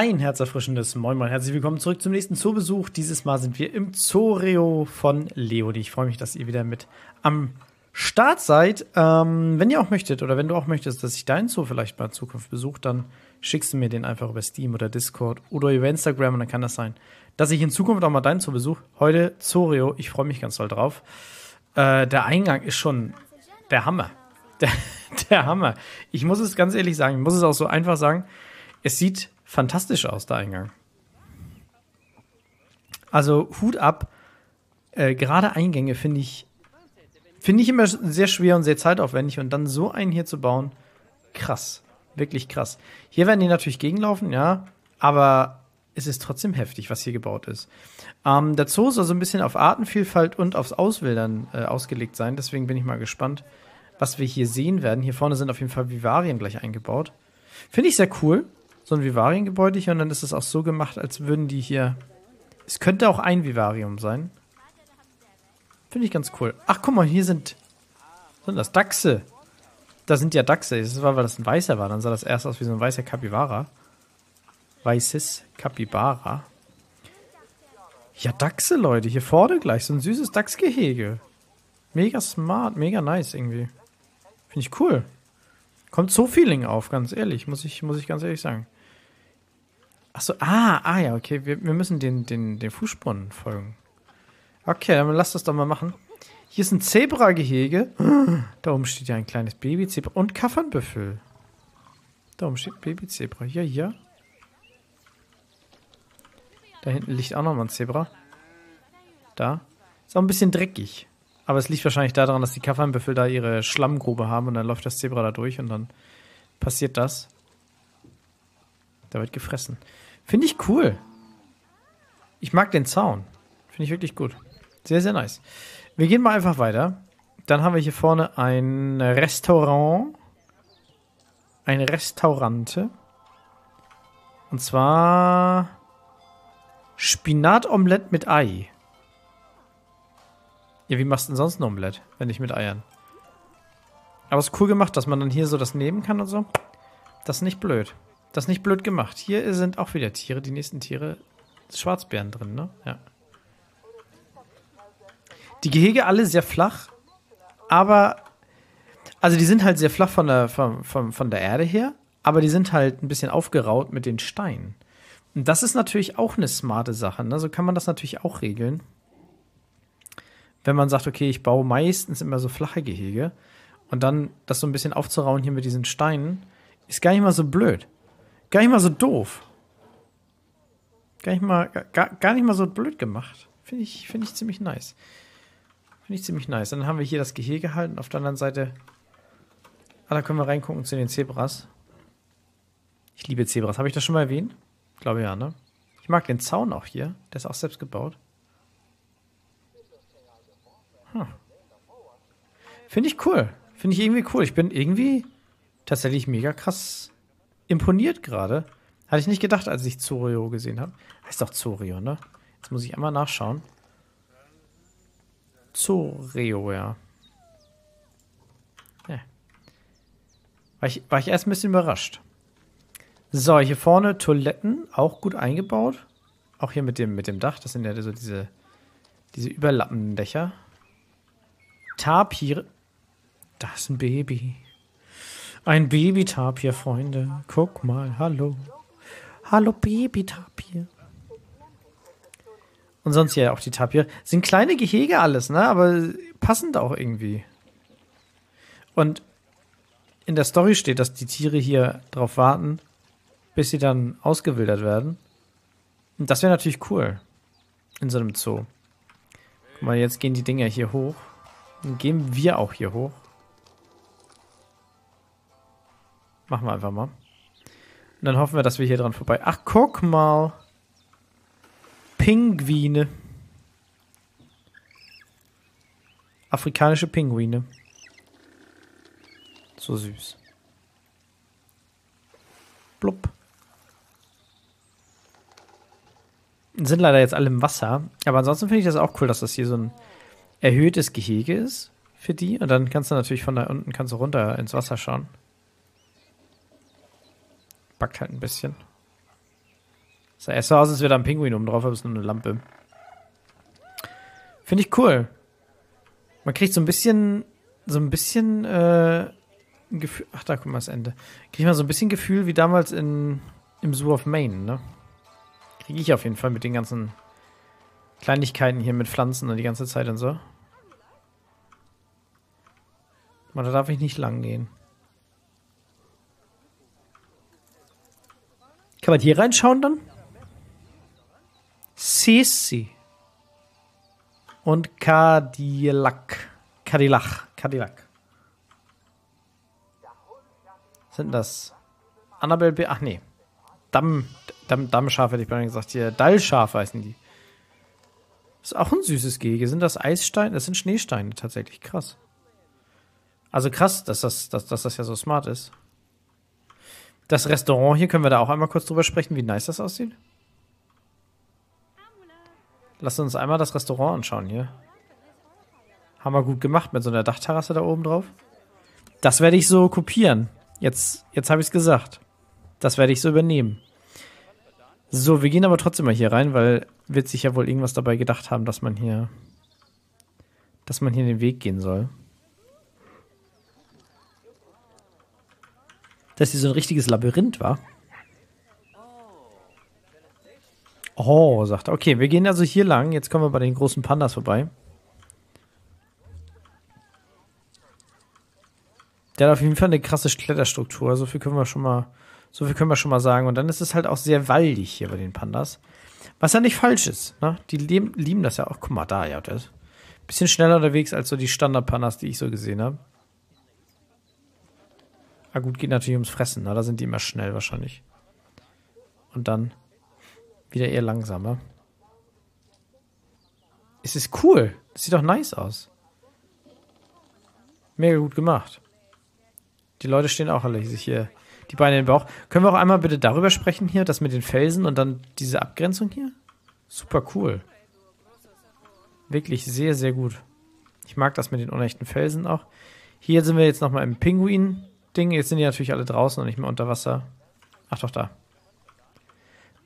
Ein herzerfrischendes Moin Moin. Herzlich willkommen zurück zum nächsten Zoobesuch. Dieses Mal sind wir im ZoOreo von Leoni. Ich freue mich, dass ihr wieder mit am Start seid. Wenn ihr auch möchtet oder wenn du auch möchtest, dass ich deinen Zoo vielleicht mal in Zukunft besuche, dann schickst du mir den einfach über Steam oder Discord oder über Instagram und dann kann das sein, dass ich in Zukunft auch mal deinen Zoo besuche. Heute ZoOreo. Ich freue mich ganz doll drauf. Der Eingang ist schon der Hammer. Der Hammer. Ich muss es ganz ehrlich sagen, ich muss es auch so einfach sagen. Es sieht fantastisch aus, der Eingang. Also Hut ab. Gerade Eingänge finde ich immer sehr schwer und sehr zeitaufwendig. Und dann so einen hier zu bauen, krass. Wirklich krass. Hier werden die natürlich gegenlaufen, ja. Aber es ist trotzdem heftig, was hier gebaut ist. Der Zoo soll so ein bisschen auf Artenvielfalt und aufs Auswildern ausgelegt sein. Deswegen bin ich mal gespannt, was wir hier sehen werden. Hier vorne sind auf jeden Fall Vivarien gleich eingebaut. Finde ich sehr cool. So ein Vivariengebäude hier. Und dann ist es auch so gemacht, als würden die hier... Es könnte auch ein Vivarium sein. Finde ich ganz cool. Ach, guck mal, hier sind das Dachse. Da sind ja Dachse. Das war, weil das ein weißer war. Dann sah das erst aus wie so ein weißer Capybara. Weißes Capybara. Ja, Dachse, Leute. Hier vorne gleich. So ein süßes Dachsgehege. Mega smart. Mega nice irgendwie. Finde ich cool. Kommt so Feeling auf, ganz ehrlich. Muss ich ganz ehrlich sagen. Achso, ja, okay. Wir müssen den Fußspuren folgen. Okay, dann lass das doch mal machen. Hier ist ein Zebragehege. Da oben steht ja ein kleines Baby-Zebra. Und Kaffernbüffel. Da oben steht Baby-Zebra. Hier. Da hinten liegt auch nochmal ein Zebra. Da. Ist auch ein bisschen dreckig. Aber es liegt wahrscheinlich daran, dass die Kaffernbüffel da ihre Schlammgrube haben und dann läuft das Zebra da durch und dann passiert das. Da wird gefressen. Finde ich cool. Ich mag den Zaun. Finde ich wirklich gut. Sehr, sehr nice. Wir gehen mal einfach weiter. Dann haben wir hier vorne ein Restaurant. Ein Restaurante. Und zwar Spinatomelette mit Ei. Ja, wie machst du denn sonst ein Omelett, wenn nicht mit Eiern? Aber es ist cool gemacht, dass man dann hier so das nehmen kann und so. Das ist nicht blöd. Das ist nicht blöd gemacht. Hier sind auch wieder Tiere, die nächsten Tiere. Schwarzbären drin, ne? Ja. Die Gehege alle sehr flach, aber... Also die sind halt sehr flach von der Erde her, aber die sind halt ein bisschen aufgeraut mit den Steinen. Und das ist natürlich auch eine smarte Sache, ne? So kann man das natürlich auch regeln. Wenn man sagt, okay, ich baue meistens immer so flache Gehege und dann das so ein bisschen aufzurauen hier mit diesen Steinen, ist gar nicht mal so blöd. Gar nicht mal so doof. Gar nicht mal so blöd gemacht. Finde ich ziemlich nice. Finde ich ziemlich nice. Dann haben wir hier das Gehege halt und auf der anderen Seite... Ah, da können wir reingucken zu den Zebras. Ich liebe Zebras. Habe ich das schon mal erwähnt? Ich glaube ja, ne? Ich mag den Zaun auch hier. Der ist auch selbst gebaut. Hm. Finde ich cool. Finde ich irgendwie cool. Ich bin irgendwie tatsächlich mega krass imponiert gerade. Hatte ich nicht gedacht, als ich ZoOreo gesehen habe. Heißt doch ZoOreo, ne? Jetzt muss ich einmal nachschauen. ZoOreo, ja. War ich erst ein bisschen überrascht. So, hier vorne Toiletten. Auch gut eingebaut. Auch hier mit dem Dach. Das sind ja so diese Überlappendächer. Tapir. Das ist ein Baby. Ein Baby-Tapir, Freunde. Guck mal, hallo. Hallo, Baby-Tapir. Und sonst hier auch die Tapir. Sind kleine Gehege alles, ne? Aber passend auch irgendwie. Und in der Story steht, dass die Tiere hier drauf warten, bis sie dann ausgewildert werden. Und das wäre natürlich cool. In so einem Zoo. Guck mal, jetzt gehen die Dinger hier hoch. Dann gehen wir auch hier hoch. Machen wir einfach mal. Und dann hoffen wir, dass wir hier dran vorbei... Ach, guck mal. Pinguine. Afrikanische Pinguine. So süß. Blub. Sind leider jetzt alle im Wasser. Aber ansonsten finde ich das auch cool, dass das hier so ein erhöhtes Gehege ist für die. Und dann kannst du natürlich von da unten kannst du runter ins Wasser schauen. Backt halt ein bisschen. Das erste Haus ist wieder ein Pinguin oben drauf, aber es ist nur eine Lampe. Finde ich cool. Man kriegt so ein bisschen ein Gefühl. Ach, da guck mal das Ende. Kriegt man so ein bisschen Gefühl wie damals im Zoo of Maine, ne? Kriege ich auf jeden Fall mit den ganzen Kleinigkeiten hier mit Pflanzen und die ganze Zeit und so. Man, da darf ich nicht lang gehen. Kann man hier reinschauen dann? Sisi. Und Cadillac. Was sind das? Annabelle B. Ach nee. Dammschaf hätte ich bei mir gesagt. Hier, Dallschaf heißen die. Ist auch ein süßes Gehege. Sind das Eissteine? Das sind Schneesteine tatsächlich. Krass. Also krass, dass das ja so smart ist. Das Restaurant hier, können wir da auch einmal kurz drüber sprechen, wie nice das aussieht? Lasst uns einmal das Restaurant anschauen hier. Haben wir gut gemacht mit so einer Dachterrasse da oben drauf. Das werde ich so kopieren. Jetzt habe ich es gesagt. Das werde ich so übernehmen. So, wir gehen aber trotzdem mal hier rein, weil wird sich ja wohl irgendwas dabei gedacht haben, dass man hier den Weg gehen soll. Dass hier so ein richtiges Labyrinth war. Oh, sagt er. Okay, wir gehen also hier lang. Jetzt kommen wir bei den großen Pandas vorbei. Der hat auf jeden Fall eine krasse Kletterstruktur. So viel können wir schon mal sagen. Und dann ist es halt auch sehr waldig hier bei den Pandas. Was ja nicht falsch ist, ne? Die lieben das ja auch. Guck mal, da, ja, das. Bisschen schneller unterwegs als so die Standard-Pandas, die ich so gesehen habe. Ah gut, geht natürlich ums Fressen, ne? Da sind die immer schnell wahrscheinlich. Und dann wieder eher langsamer. Es ist cool. Das sieht doch nice aus. Mega gut gemacht. Die Leute stehen auch alle sich hier die Beine in den Bauch. Können wir auch einmal bitte darüber sprechen hier, das mit den Felsen und dann diese Abgrenzung hier? Super cool. Wirklich sehr, sehr gut. Ich mag das mit den unechten Felsen auch. Hier sind wir jetzt nochmal im Pinguin. Jetzt sind die natürlich alle draußen und nicht mehr unter Wasser. Ach doch, da.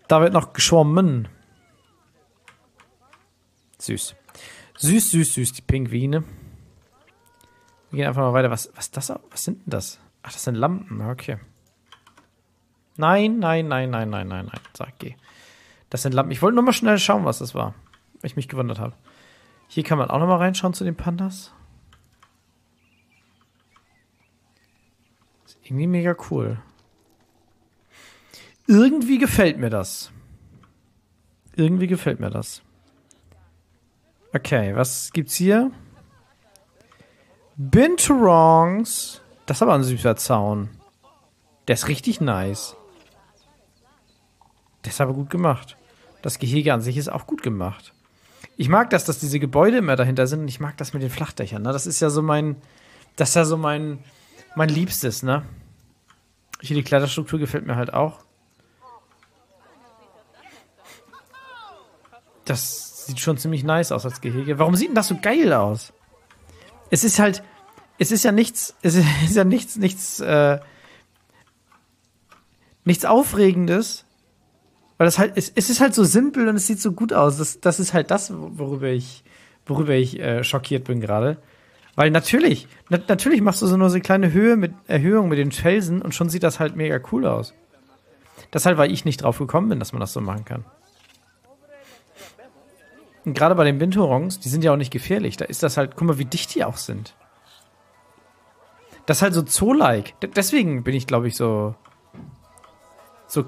Da wird noch geschwommen. Süß. Süß, süß, süß, die Pinguine. Wir gehen einfach mal weiter. Was sind denn das? Ach, das sind Lampen. Okay. Nein. Sag, geh. Das sind Lampen. Ich wollte nur mal schnell schauen, was das war. Weil ich mich gewundert habe. Hier kann man auch noch mal reinschauen zu den Pandas. Irgendwie mega cool. Irgendwie gefällt mir das. Okay, was gibt's hier? Binturongs. Das ist aber ein süßer Zaun. Der ist richtig nice. Der ist aber gut gemacht. Das Gehege an sich ist auch gut gemacht. Ich mag das, dass diese Gebäude immer dahinter sind. Und ich mag das mit den Flachdächern. Ne? Das ist ja so mein... Mein Liebstes, ne? Hier die Kletterstruktur gefällt mir halt auch. Das sieht schon ziemlich nice aus als Gehege. Warum sieht denn das so geil aus? Es ist ja nichts Aufregendes. Weil das halt, es ist halt so simpel und es sieht so gut aus. Das ist halt das, worüber ich schockiert bin gerade. Weil natürlich machst du so nur so eine kleine Erhöhung mit den Felsen und schon sieht das halt mega cool aus. Das ist halt, weil ich nicht drauf gekommen bin, dass man das so machen kann. Und gerade bei den Binturongs, die sind ja auch nicht gefährlich. Da ist das halt, guck mal, wie dicht die auch sind. Das ist halt so Zoo-like. Deswegen bin ich, glaube ich, so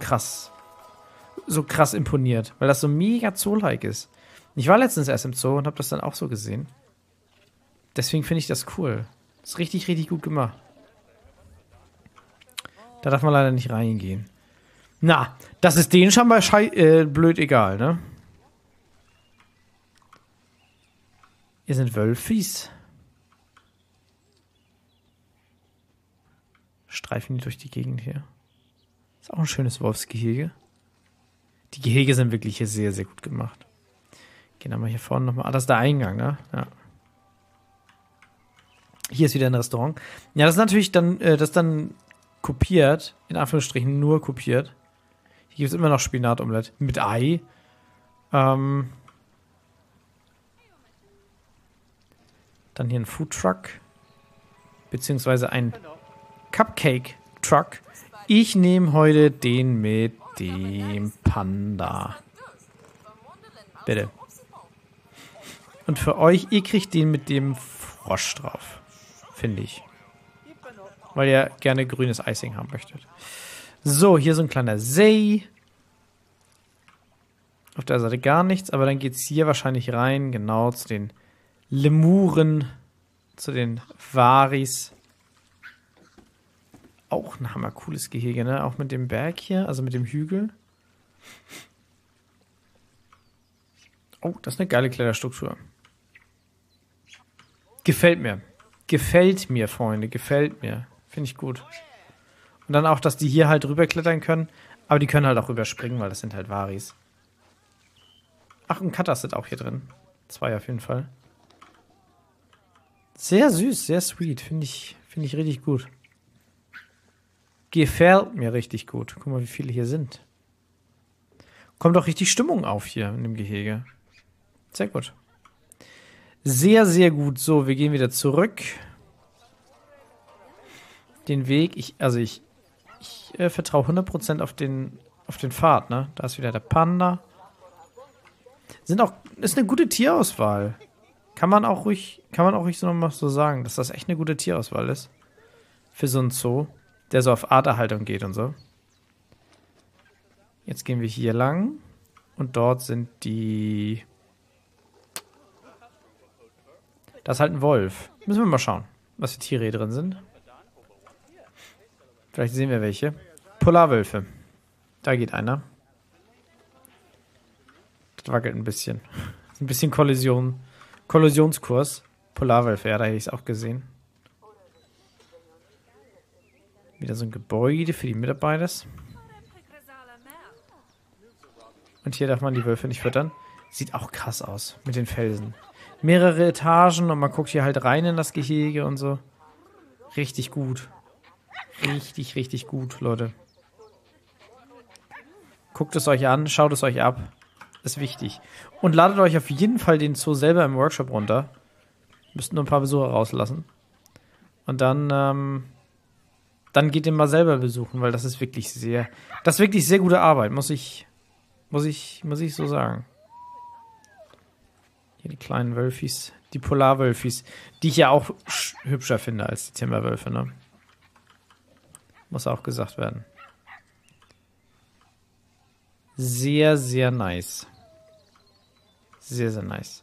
krass imponiert. Weil das so mega Zoo-like ist. Ich war letztens erst im Zoo und habe das dann auch so gesehen. Deswegen finde ich das cool. Das ist richtig, richtig gut gemacht. Da darf man leider nicht reingehen. Na, das ist denen schon mal blöd egal, ne? Ihr sind Wölfis. Streifen die durch die Gegend hier. Ist auch ein schönes Wolfsgehege. Die Gehege sind wirklich hier sehr, sehr gut gemacht. Gehen wir mal hier vorne nochmal. Ah, das ist der Eingang, ne? Ja. Hier ist wieder ein Restaurant. Ja, das ist natürlich dann kopiert, in Anführungsstrichen nur kopiert. Hier gibt es immer noch Spinatomelette. Mit Ei. Dann hier ein Foodtruck. Beziehungsweise ein Cupcake-Truck. Ich nehme heute den mit dem Panda. Bitte. Und für euch, ihr kriegt den mit dem Frosch drauf. Finde ich. Weil ihr gerne grünes Icing haben möchtet. So, hier so ein kleiner See. Auf der Seite gar nichts, aber dann geht es hier wahrscheinlich rein, genau zu den Lemuren, zu den Waris. Auch ein hammer cooles Gehege, ne? Auch mit dem Berg hier, also mit dem Hügel. Oh, das ist eine geile Kleiderstruktur. Gefällt mir. Gefällt mir, Freunde, gefällt mir. Finde ich gut. Und dann auch, dass die hier halt rüberklettern können. Aber die können halt auch rüberspringen, weil das sind halt Waris. Ach, ein Katas sind auch hier drin. 2 auf jeden Fall. Sehr süß, sehr sweet. Finde ich richtig gut. Gefällt mir richtig gut. Guck mal, wie viele hier sind. Kommt auch richtig Stimmung auf hier in dem Gehege. Sehr gut. Sehr, sehr gut. So, wir gehen wieder zurück. Den Weg, ich vertraue 100% auf den Pfad, ne? Da ist wieder der Panda. Ist eine gute Tierauswahl. Kann man auch ruhig so nochmal so sagen, dass das echt eine gute Tierauswahl ist. Für so einen Zoo, der so auf Arterhaltung geht und so. Jetzt gehen wir hier lang. Und dort sind die... Das ist halt ein Wolf. Müssen wir mal schauen, was für Tiere hier drin sind. Vielleicht sehen wir welche. Polarwölfe. Da geht einer. Das wackelt ein bisschen. Ein bisschen Kollision. Kollisionskurs. Polarwölfe, ja, da hätte ich es auch gesehen. Wieder so ein Gebäude für die Mitarbeiter. Und hier darf man die Wölfe nicht füttern. Sieht auch krass aus mit den Felsen. Mehrere Etagen und man guckt hier halt rein in das Gehege und so. Richtig gut. Richtig, richtig gut, Leute. Guckt es euch an, schaut es euch ab. Ist wichtig. Und ladet euch auf jeden Fall den Zoo selber im Workshop runter. Müsst nur ein paar Besucher rauslassen. Und dann geht ihr mal selber besuchen, weil das ist wirklich sehr... Das ist wirklich sehr gute Arbeit, muss ich so sagen. Hier die kleinen Wölfis. Die Polarwölfis. Die ich ja auch hübscher finde als die Timberwölfe, ne? Muss auch gesagt werden. Sehr, sehr nice. Sehr, sehr nice.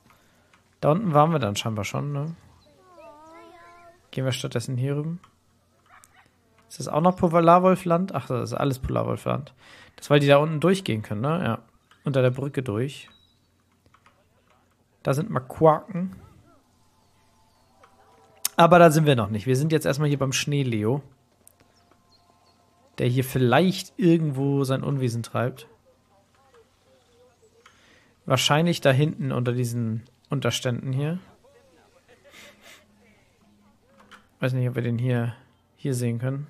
Da unten waren wir dann scheinbar schon, ne? Gehen wir stattdessen hier rüber. Ist das auch noch Polarwolfland? Ach, das ist alles Polarwolfland. Das ist, weil die da unten durchgehen können, ne? Ja. Unter der Brücke durch. Da sind Makaken. Aber da sind wir noch nicht. Wir sind jetzt erstmal hier beim Schneeleo. Der hier vielleicht irgendwo sein Unwesen treibt. Wahrscheinlich da hinten unter diesen Unterständen hier. Weiß nicht, ob wir den hier sehen können.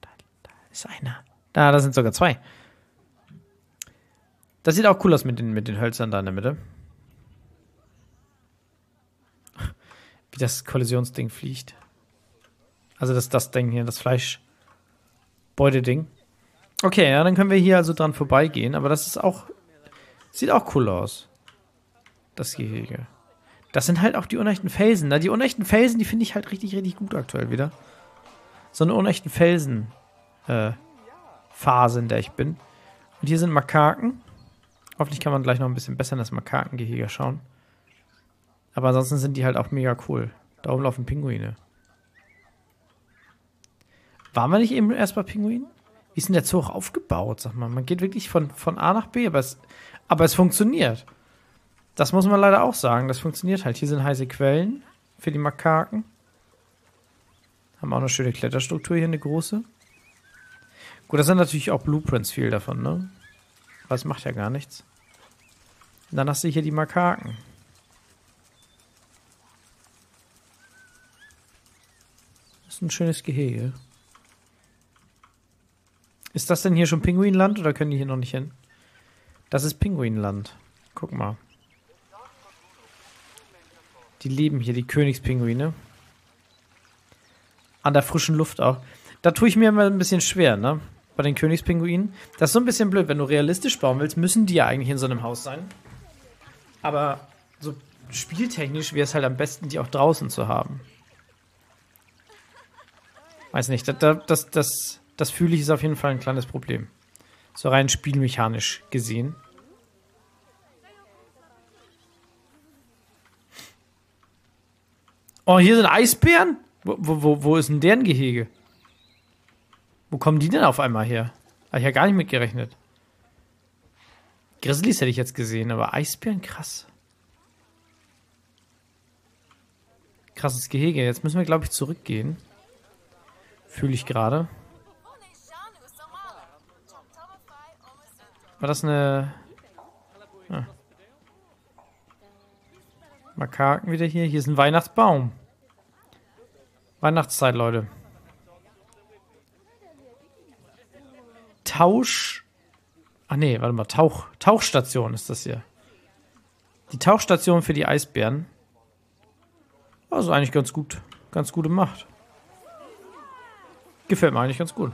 Da ist einer. Da sind sogar 2. Das sieht auch cool aus mit den Hölzern da in der Mitte. Wie das Kollisionsding fliegt. Also das Ding hier, das Fleischbeuteding. Okay, ja, dann können wir hier also dran vorbeigehen. Aber das ist auch... Sieht auch cool aus. Das Gehege. Das sind halt auch die unechten Felsen. Na, die unechten Felsen, die finde ich halt richtig, richtig gut aktuell wieder. So eine unechten Felsen Phase, in der ich bin. Und hier sind Makaken. Hoffentlich kann man gleich noch ein bisschen besser in das Makakengehege schauen. Aber ansonsten sind die halt auch mega cool. Da oben laufen Pinguine. Waren wir nicht eben erst bei Pinguinen? Wie ist denn der Zoo auch aufgebaut? Sag mal, man geht wirklich von A nach B, aber es funktioniert. Das muss man leider auch sagen. Das funktioniert halt. Hier sind heiße Quellen für die Makaken. Haben auch eine schöne Kletterstruktur hier, eine große. Gut, das sind natürlich auch Blueprints viel davon, ne? Aber es macht ja gar nichts. Und dann hast du hier die Makaken. ein schönes Gehege. Ist das denn hier schon Pinguinland oder können die hier noch nicht hin? Das ist Pinguinland. Guck mal. Die leben hier, die Königspinguine. An der frischen Luft auch. Da tue ich mir immer ein bisschen schwer, ne? Bei den Königspinguinen. Das ist so ein bisschen blöd. Wenn du realistisch bauen willst, müssen die ja eigentlich in so einem Haus sein. Aber so spieltechnisch wäre es halt am besten, die auch draußen zu haben. Weiß nicht. Das fühle ich ist auf jeden Fall ein kleines Problem. So rein spielmechanisch gesehen. Oh, hier sind Eisbären? Wo ist denn deren Gehege? Wo kommen die denn auf einmal her? Habe ich ja gar nicht mitgerechnet. Grizzlys hätte ich jetzt gesehen, aber Eisbären, krass. Krasses Gehege. Jetzt müssen wir, glaube ich, zurückgehen. Fühle ich gerade. War das eine... Ah. Makaken wieder hier. Hier ist ein Weihnachtsbaum. Weihnachtszeit, Leute. Tausch... Ach nee, warte mal. Tauchstation ist das hier. Die Tauchstation für die Eisbären. Also eigentlich ganz gut. Ganz gute Macht. Gefällt mir eigentlich ganz gut.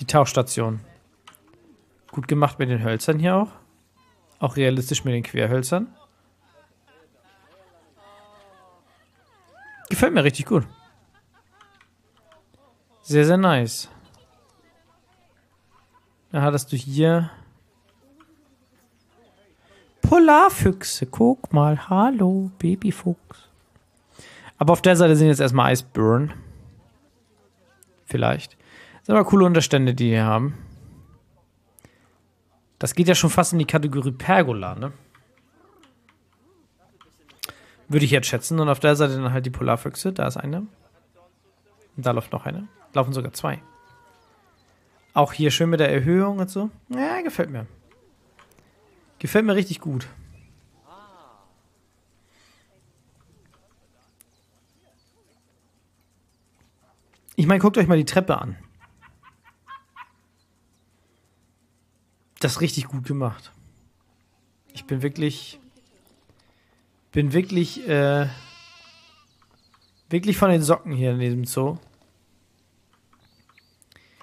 Die Tauchstation. Gut gemacht mit den Hölzern hier auch. Auch realistisch mit den Querhölzern. Gefällt mir richtig gut. Sehr, sehr nice. Dann hattest du hier Polarfüchse. Guck mal. Hallo, Babyfuchs. Aber auf der Seite sind jetzt erstmal Eisbären. Vielleicht. Das sind aber coole Unterstände, die hier haben. Das geht ja schon fast in die Kategorie Pergola, ne? Würde ich jetzt schätzen. Und auf der Seite dann halt die Polarfüchse. Da ist eine. Und da läuft noch eine. Laufen sogar zwei. Auch hier schön mit der Erhöhung und so. Ja, gefällt mir. Gefällt mir richtig gut. Ich meine, guckt euch mal die Treppe an. Das ist richtig gut gemacht. Ich bin wirklich... Wirklich von den Socken hier in diesem Zoo.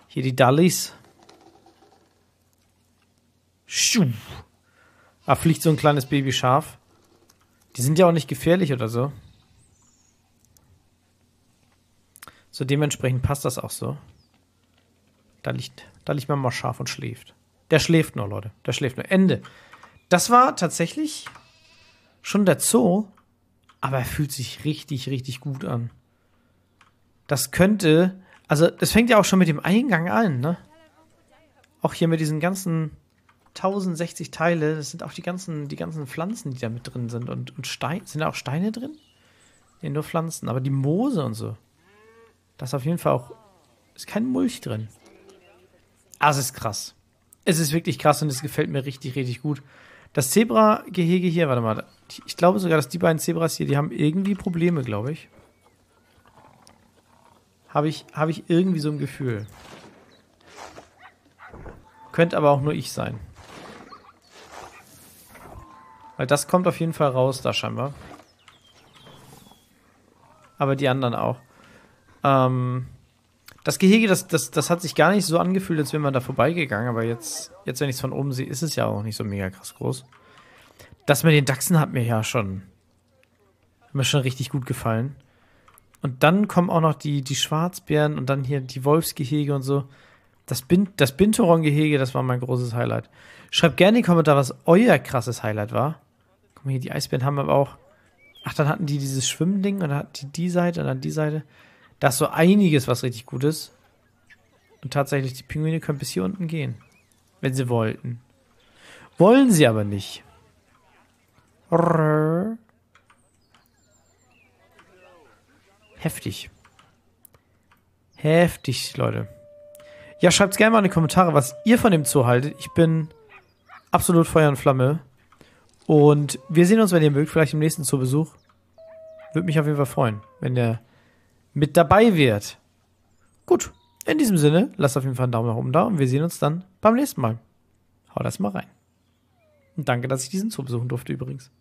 Hier die Dallis. Da fliegt so ein kleines Babyschaf. Die sind ja auch nicht gefährlich oder so. So dementsprechend passt das auch so. Da liegt man mal scharf und schläft. Der schläft nur, Leute. Der schläft nur. Ende. Das war tatsächlich schon der Zoo. Aber er fühlt sich richtig, richtig gut an. Das könnte... Also, das fängt ja auch schon mit dem Eingang an, ne? Auch hier mit diesen ganzen 1060 Teile. Das sind auch die ganzen Pflanzen, die da mit drin sind. Und Stein, sind da auch Steine drin? Nee, nur Pflanzen. Aber die Moose und so. Das ist auf jeden Fall auch... Ist kein Mulch drin. Ah, es ist krass. Es ist wirklich krass und es gefällt mir richtig, richtig gut. Das Zebra-Gehege hier, warte mal. Ich glaube sogar, dass die beiden Zebras hier, die haben irgendwie Probleme, glaube ich. Habe ich irgendwie so ein Gefühl. Könnte aber auch nur ich sein. Weil das kommt auf jeden Fall raus, da scheinbar. Aber die anderen auch. Das Gehege, das hat sich gar nicht so angefühlt, als wäre man da vorbeigegangen. Aber jetzt wenn ich es von oben sehe, ist es ja auch nicht so mega krass groß. Das mit den Dachsen hat mir ja schon... Hat mir schon richtig gut gefallen. Und dann kommen auch noch die Schwarzbären und dann hier die Wolfsgehege und so. Das Binturong-Gehege, das war mein großes Highlight. Schreibt gerne in die Kommentare, was euer krasses Highlight war. Guck mal hier, die Eisbären haben aber auch... Ach, dann hatten die dieses Schwimmding und dann hatten die die Seite und dann die Seite... Da ist so einiges, was richtig gut ist. Und tatsächlich, die Pinguine können bis hier unten gehen. Wenn sie wollten. Wollen sie aber nicht. Heftig. Heftig, Leute. Ja, schreibt gerne mal in die Kommentare, was ihr von dem Zoo haltet. Ich bin absolut Feuer und Flamme. Und wir sehen uns, wenn ihr mögt, vielleicht im nächsten Zoo-Besuch. Würde mich auf jeden Fall freuen, wenn der mit dabei wird. Gut, in diesem Sinne, lasst auf jeden Fall einen Daumen nach oben da und wir sehen uns dann beim nächsten Mal. Hau das mal rein. Und danke, dass ich diesen Zoo besuchen durfte übrigens.